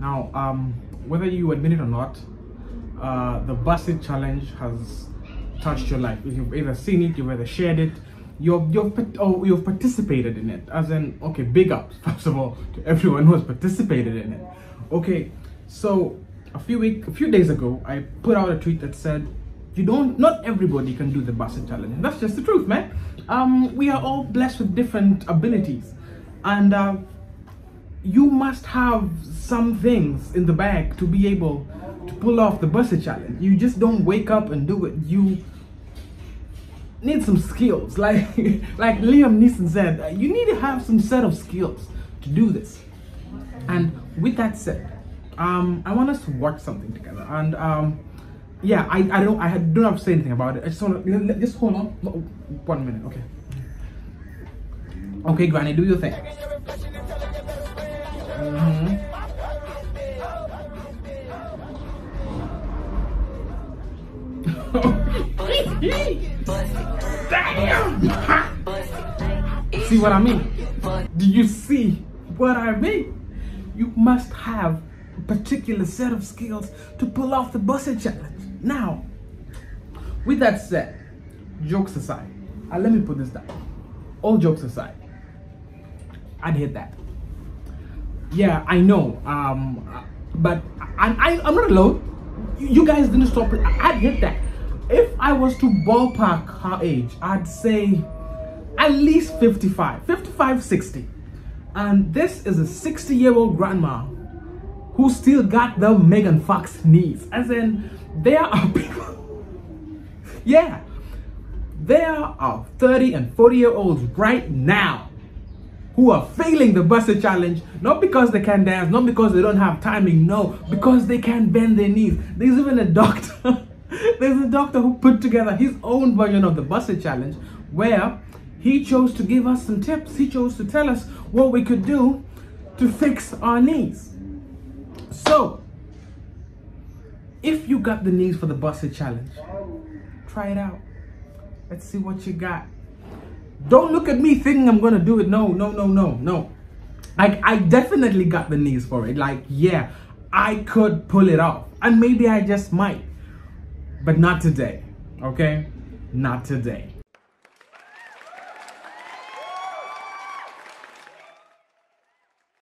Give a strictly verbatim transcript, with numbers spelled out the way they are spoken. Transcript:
Now, um, whether you admit it or not, uh, the Bussit Challenge has touched your life. You've either seen it, you've either shared it, you've you've, oh, you've participated in it. As in, okay, big ups, first of all, to everyone who has participated in it. Okay, so a few week, a few days ago, I put out a tweet that said, you don't, not everybody can do the Bussit Challenge. And that's just the truth, man. Um, we are all blessed with different abilities. And uh, you must have some things in the bag to be able to pull off the Bussit Challenge. You just don't wake up and do it. You need some skills. Like, like Liam Neeson said, you need to have some set of skills to do this. And with that said, um, I want us to watch something together. And um, yeah, I, I don't I don't have to say anything about it. I just want to, just hold on. One minute, okay. Okay, Granny, do your thing. Mm-hmm. Damn! See what I mean? Do you see what I mean? You must have a particular set of skills to pull off the Bussit Challenge. Now, with that said, jokes aside, uh, let me put this down. All jokes aside, I'd hit that. Yeah, I know, um, but I, I, I'm not alone. You guys didn't stop it. I'd hit that. If I was to ballpark her age, I'd say at least fifty-five, sixty. And this is a sixty year old grandma who still got the Megan Fox knees. As in, there are people, yeah, there are thirty and forty year olds right now who are failing the Bussit Challenge, not because they can dance, not because they don't have timing, no, because they can't bend their knees. There's even a doctor, there's a doctor who put together his own version of the Bussit Challenge, where he chose to give us some tips. He chose to tell us what we could do to fix our knees. So, if you got the knees for the Bussit Challenge, try it out. Let's see what you got. Don't look at me thinking I'm gonna do it. No, no, no, no, no. I, I definitely got the knees for it. Like, yeah, I could pull it off. And maybe I just might. But not today, okay? Not today.